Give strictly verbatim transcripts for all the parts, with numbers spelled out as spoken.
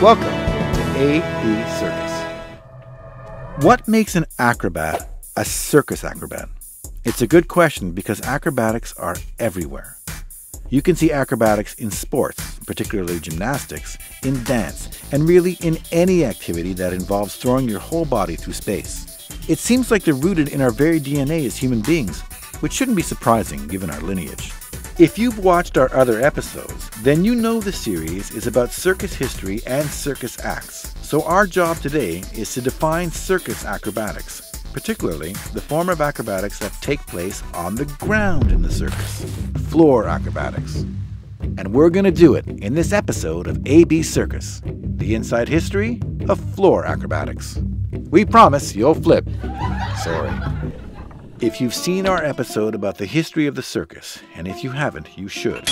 Welcome to A, B Circus. What makes an acrobat a circus acrobat? It's a good question because acrobatics are everywhere. You can see acrobatics in sports, particularly gymnastics, in dance, and really in any activity that involves throwing your whole body through space. It seems like they're rooted in our very D N A as human beings, which shouldn't be surprising given our lineage. If you've watched our other episodes, then you know the series is about circus history and circus acts. So our job today is to define circus acrobatics, particularly the form of acrobatics that take place on the ground in the circus, floor acrobatics. And we're going to do it in this episode of A B Circus, the inside history of floor acrobatics. We promise you'll flip. Sorry. If you've seen our episode about the history of the circus, and if you haven't, you should,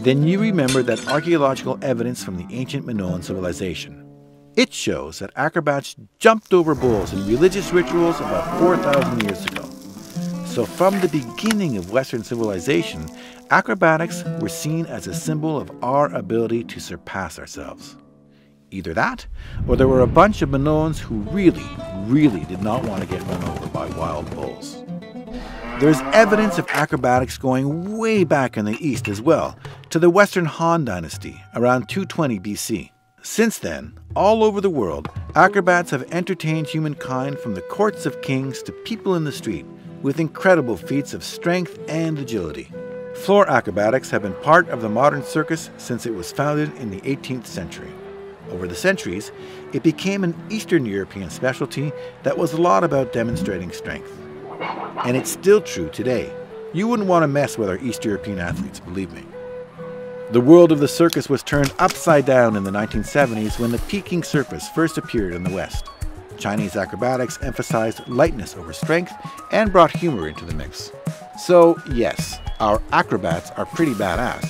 then you remember that archaeological evidence from the ancient Minoan civilization. It shows that acrobats jumped over bulls in religious rituals about four thousand years ago. So from the beginning of Western civilization, acrobatics were seen as a symbol of our ability to surpass ourselves. Either that, or there were a bunch of Minoans who really, really did not want to get run over by wild bulls. There's evidence of acrobatics going way back in the east as well, to the Western Han Dynasty, around two twenty B C. Since then, all over the world, acrobats have entertained humankind from the courts of kings to people in the street with incredible feats of strength and agility. Floor acrobatics have been part of the modern circus since it was founded in the eighteenth century. Over the centuries, it became an Eastern European specialty that was a lot about demonstrating strength. And it's still true today. You wouldn't want to mess with our East European athletes, believe me. The world of the circus was turned upside down in the nineteen seventies when the Peking circus first appeared in the West. Chinese acrobatics emphasized lightness over strength and brought humor into the mix. So yes, our acrobats are pretty badass,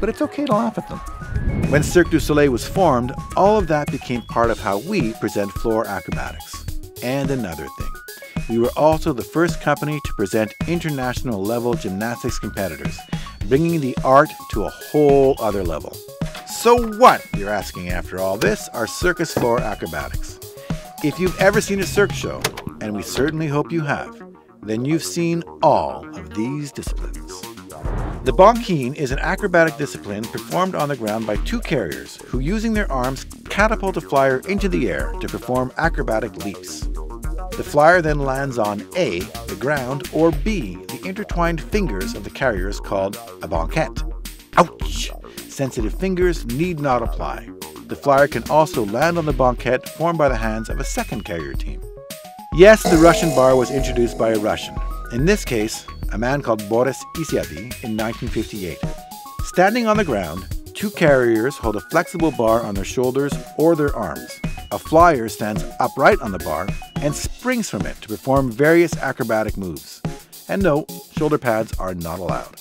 but it's okay to laugh at them. When Cirque du Soleil was formed, all of that became part of how we present floor acrobatics. And another thing, we were also the first company to present international level gymnastics competitors, bringing the art to a whole other level. So what, you're asking after all this, are circus floor acrobatics. If you've ever seen a circus show, and we certainly hope you have, then you've seen all of these disciplines. The Bonkeen is an acrobatic discipline performed on the ground by two carriers who, using their arms, catapult a flyer into the air to perform acrobatic leaps. The flyer then lands on A, the ground, or B, the intertwined fingers of the carriers called a banquette. Ouch! Sensitive fingers need not apply. The flyer can also land on the banquette formed by the hands of a second carrier team. Yes, the Russian bar was introduced by a Russian, in this case, a man called Boris Isiadi in nineteen fifty-eight. Standing on the ground, two carriers hold a flexible bar on their shoulders or their arms. A flyer stands upright on the bar and springs from it to perform various acrobatic moves. And no, shoulder pads are not allowed.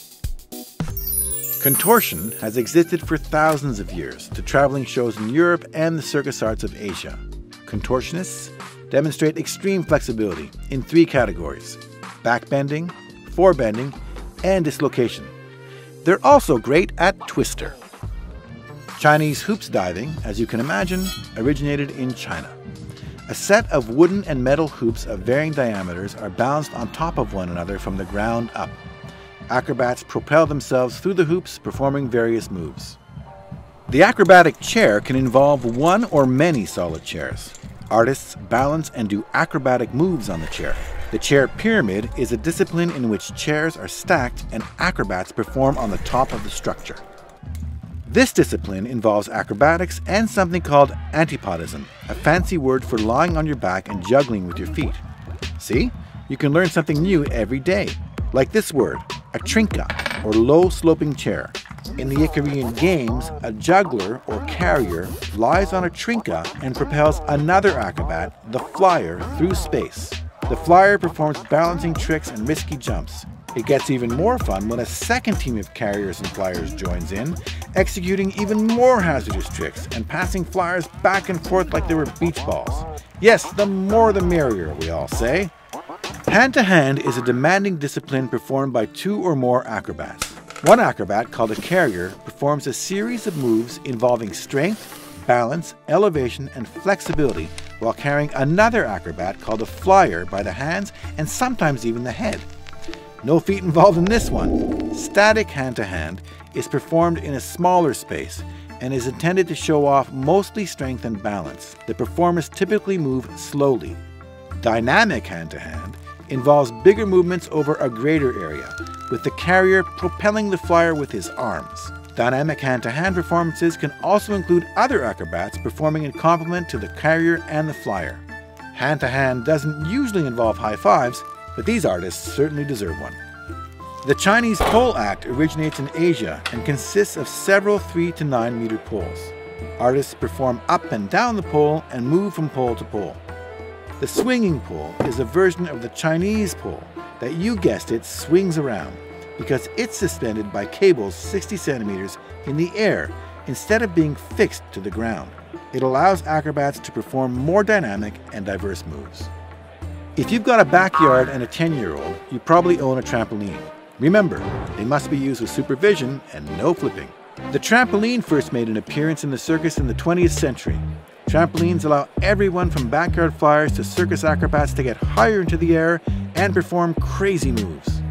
Contortion has existed for thousands of years to traveling shows in Europe and the circus arts of Asia. Contortionists demonstrate extreme flexibility in three categories: backbending, forebending, and dislocation. They're also great at twister. Chinese hoops diving, as you can imagine, originated in China. A set of wooden and metal hoops of varying diameters are balanced on top of one another from the ground up. Acrobats propel themselves through the hoops, performing various moves. The acrobatic chair can involve one or many solid chairs. Artists balance and do acrobatic moves on the chair. The chair pyramid is a discipline in which chairs are stacked and acrobats perform on the top of the structure. This discipline involves acrobatics and something called antipodism, a fancy word for lying on your back and juggling with your feet. See? You can learn something new every day. Like this word, a trinka, or low-sloping chair. In the Icarian games, a juggler or carrier lies on a trinka and propels another acrobat, the flyer, through space. The flyer performs balancing tricks and risky jumps. It gets even more fun when a second team of carriers and flyers joins in, executing even more hazardous tricks and passing flyers back and forth like they were beach balls. Yes, the more the merrier, we all say. Hand-to-hand is a demanding discipline performed by two or more acrobats. One acrobat, called a carrier, performs a series of moves involving strength, balance, elevation, and flexibility while carrying another acrobat called a flyer by the hands and sometimes even the head. No feet involved in this one. Static hand-to-hand is performed in a smaller space and is intended to show off mostly strength and balance. The performers typically move slowly. Dynamic hand-to-hand involves bigger movements over a greater area, with the carrier propelling the flyer with his arms. Dynamic hand-to-hand performances can also include other acrobats performing in complement to the carrier and the flyer. Hand-to-hand doesn't usually involve high fives, but these artists certainly deserve one. The Chinese Pole Act originates in Asia and consists of several three to nine meter poles. Artists perform up and down the pole and move from pole to pole. The swinging pole is a version of the Chinese pole that, you guessed it, swings around because it's suspended by cables sixty centimeters in the air instead of being fixed to the ground. It allows acrobats to perform more dynamic and diverse moves. If you've got a backyard and a ten year old, you probably own a trampoline. Remember, they must be used with supervision and no flipping. The trampoline first made an appearance in the circus in the twentieth century. Trampolines allow everyone from backyard flyers to circus acrobats to get higher into the air and perform crazy moves.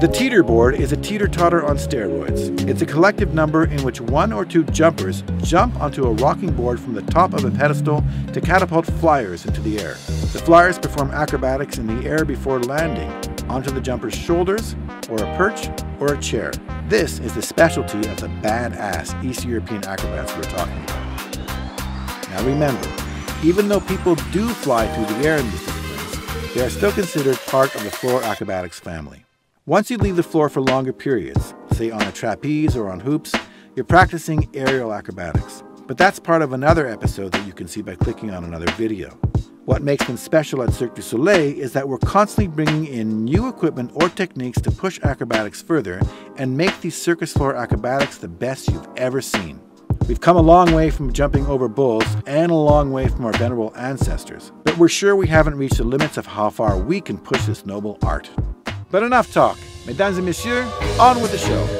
The teeter-board is a teeter-totter on steroids. It's a collective number in which one or two jumpers jump onto a rocking board from the top of a pedestal to catapult flyers into the air. The flyers perform acrobatics in the air before landing onto the jumper's shoulders, or a perch, or a chair. This is the specialty of the badass East European acrobats we're talking about. Now remember, even though people do fly through the air in these disciplines, they are still considered part of the floor acrobatics family. Once you leave the floor for longer periods, say on a trapeze or on hoops, you're practicing aerial acrobatics. But that's part of another episode that you can see by clicking on another video. What makes them special at Cirque du Soleil is that we're constantly bringing in new equipment or techniques to push acrobatics further and make these circus floor acrobatics the best you've ever seen. We've come a long way from jumping over bulls and a long way from our venerable ancestors, but we're sure we haven't reached the limits of how far we can push this noble art. But enough talk. Mesdames et messieurs, on with the show.